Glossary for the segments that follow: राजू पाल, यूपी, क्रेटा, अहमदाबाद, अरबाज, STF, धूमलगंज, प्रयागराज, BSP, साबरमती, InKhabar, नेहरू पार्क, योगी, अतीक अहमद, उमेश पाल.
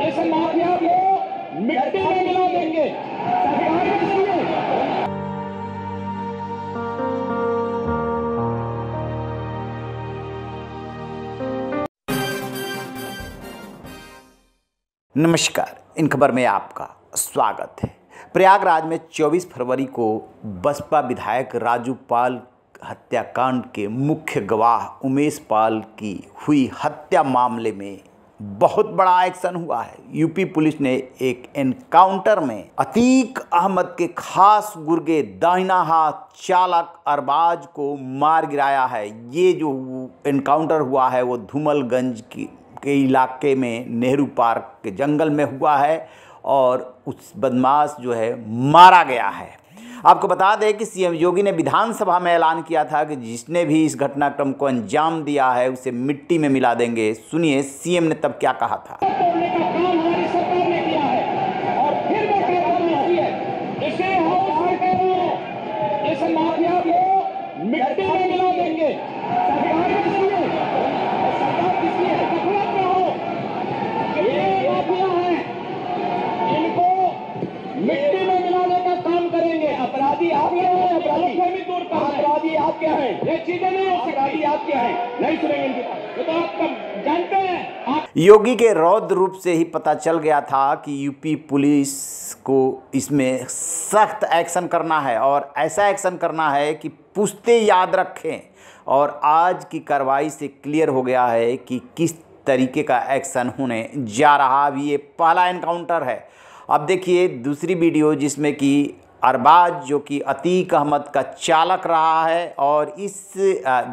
Mafia को मिट्टी में मिला देंगे। नमस्कार, इन खबर में आपका स्वागत है। प्रयागराज में 24 फरवरी को बसपा विधायक राजू पाल हत्याकांड के मुख्य गवाह उमेश पाल की हुई हत्या मामले में बहुत बड़ा एक्शन हुआ है। यूपी पुलिस ने एक एनकाउंटर में अतीक अहमद के खास गुर्गे दाहिना हाथ चालक अरबाज को मार गिराया है। ये जो एनकाउंटर हुआ है वो धूमलगंज के इलाके में नेहरू पार्क के जंगल में हुआ है और उस बदमाश जो है मारा गया है। आपको बता दें कि सीएम योगी ने विधानसभा में ऐलान किया था कि जिसने भी इस घटनाक्रम को अंजाम दिया है उसे मिट्टी में मिला देंगे। सुनिए सीएम ने तब क्या कहा था। योगी के रौद्र रूप से ही पता चल गया था कि यूपी पुलिस को इसमें सख्त एक्शन करना है और ऐसा एक्शन करना है कि पुश्ते याद रखें। और आज की कार्रवाई से क्लियर हो गया है कि किस तरीके का एक्शन होने जा रहा। अभी ये पहला एनकाउंटर है। अब देखिए दूसरी वीडियो जिसमें कि अरबाज जो कि अतीक अहमद का चालक रहा है और इस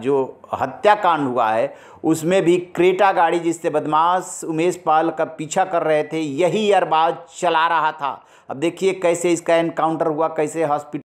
जो हत्याकांड हुआ है उसमें भी क्रेटा गाड़ी जिससे बदमाश उमेश पाल का पीछा कर रहे थे यही अरबाज चला रहा था। अब देखिए कैसे इसका एनकाउंटर हुआ, कैसे हॉस्पिटल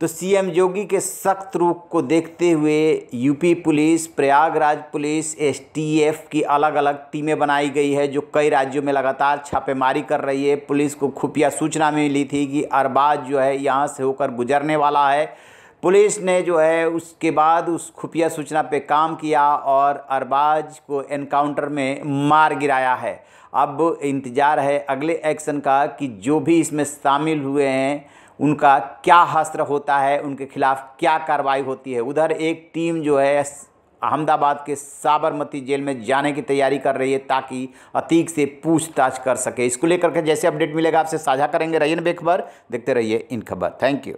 तो सीएम योगी के सख्त रूख को देखते हुए यूपी police, प्रयागराज police, STF की अलग अलग टीमें बनाई गई है जो कई राज्यों में लगातार छापेमारी कर रही है। पुलिस को खुफिया सूचना मिली थी कि अरबाज जो है यहाँ से होकर गुजरने वाला है। पुलिस ने जो है उसके बाद उस खुफिया सूचना पे काम किया और अरबाज को एनकाउंटर में मार गिराया है। अब इंतज़ार है अगले एक्शन का कि जो भी इसमें शामिल हुए हैं उनका क्या हश्र होता है, उनके खिलाफ़ क्या कार्रवाई होती है। उधर एक टीम जो है अहमदाबाद के साबरमती जेल में जाने की तैयारी कर रही है ताकि अतीक से पूछताछ कर सके। इसको लेकर के जैसे अपडेट मिलेगा आपसे साझा करेंगे। रहिए बेखबर, देखते रहिए इन खबर। Thank you.